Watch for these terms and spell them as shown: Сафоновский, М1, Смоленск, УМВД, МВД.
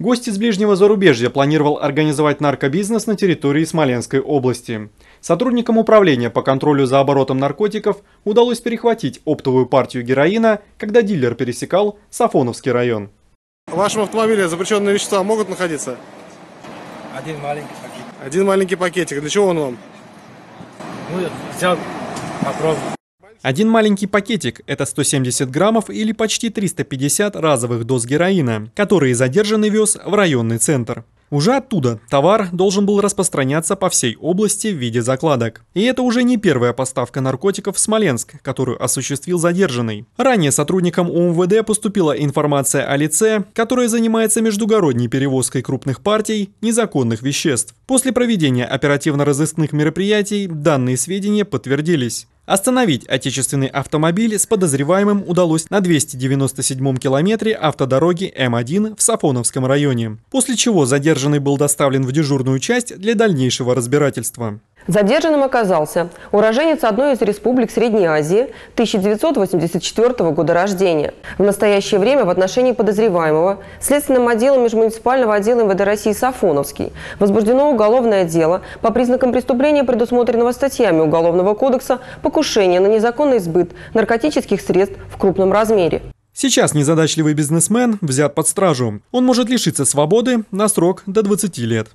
Гость из ближнего зарубежья планировал организовать наркобизнес на территории Смоленской области. Сотрудникам управления по контролю за оборотом наркотиков удалось перехватить оптовую партию героина, когда дилер пересекал Сафоновский район. В вашем автомобиле запрещенные вещества могут находиться? Один маленький пакетик. Один маленький пакетик. Для чего он вам? Ну, взял, попробовал. Один маленький пакетик – это 170 граммов или почти 350 разовых доз героина, которые задержанный вез в районный центр. Уже оттуда товар должен был распространяться по всей области в виде закладок. И это уже не первая поставка наркотиков в Смоленск, которую осуществил задержанный. Ранее сотрудникам УМВД поступила информация о лице, которое занимается междугородней перевозкой крупных партий незаконных веществ. После проведения оперативно-розыскных мероприятий данные сведения подтвердились. Остановить отечественный автомобиль с подозреваемым удалось на 297-м километре автодороги М1 в Сафоновском районе, после чего задержанный был доставлен в дежурную часть для дальнейшего разбирательства. Задержанным оказался уроженец одной из республик Средней Азии 1984 года рождения. В настоящее время в отношении подозреваемого Следственным отделом Межмуниципального отдела МВД России Сафоновский возбуждено уголовное дело по признакам преступления, предусмотренного статьями Уголовного кодекса «Покушение на незаконный сбыт наркотических средств в крупном размере». Сейчас незадачливый бизнесмен взят под стражу. Он может лишиться свободы на срок до 20 лет.